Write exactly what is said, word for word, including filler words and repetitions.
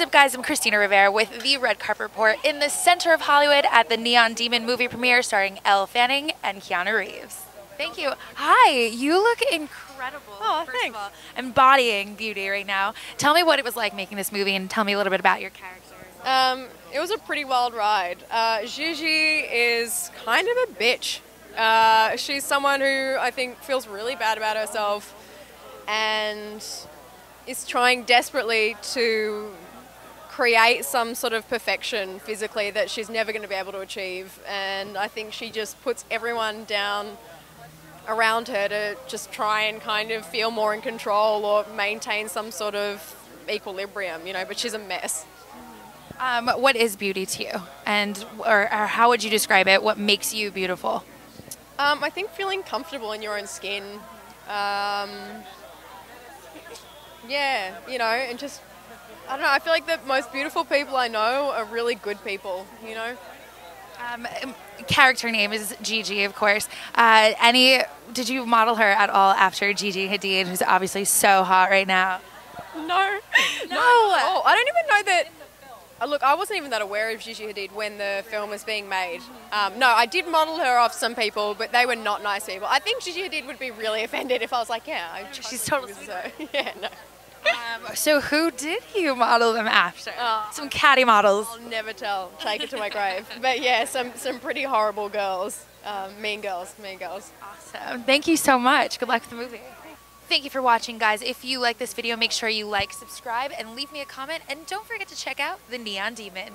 What's up, guys? I'm Christina Rivera with The Red Carpet Report in the center of Hollywood at the Neon Demon movie premiere starring Elle Fanning and Keanu Reeves. Thank you. Hi, you look incredible. Oh, first thanks. Of all, embodying beauty right now. Tell me what it was like making this movie and tell me a little bit about your character. Um, it was a pretty wild ride. Uh, Gigi is kind of a bitch. Uh, she's someone who I think feels really bad about herself and is trying desperately to create some sort of perfection physically that she's never going to be able to achieve, and I think she just puts everyone down around her to just try and kind of feel more in control or maintain some sort of equilibrium, you know, but she's a mess. Um, what is beauty to you, and or, or how would you describe it? What makes you beautiful? Um, I think feeling comfortable in your own skin, um, yeah, you know, and just, I don't know, I feel like the most beautiful people I know are really good people, you know. Um, character name is Gigi, of course. Uh, any, did you model her at all after Gigi Hadid, who's obviously so hot right now? No, no, no. Oh, I don't even know that. Look, I wasn't even that aware of Gigi Hadid when the film was being made. Um, no, I did model her off some people, but they were not nice people. I think Gigi Hadid would be really offended if I was like, yeah, I she's totally so. Yeah, no. Um, so who did you model them after? Oh, some catty models. I'll never tell. Take it to my grave. But yeah, some some pretty horrible girls, um, mean girls, mean girls. Awesome. Thank you so much. Good luck with the movie. Thank you for watching, guys. If you like this video, make sure you like, subscribe, and leave me a comment. And don't forget to check out The Neon Demon.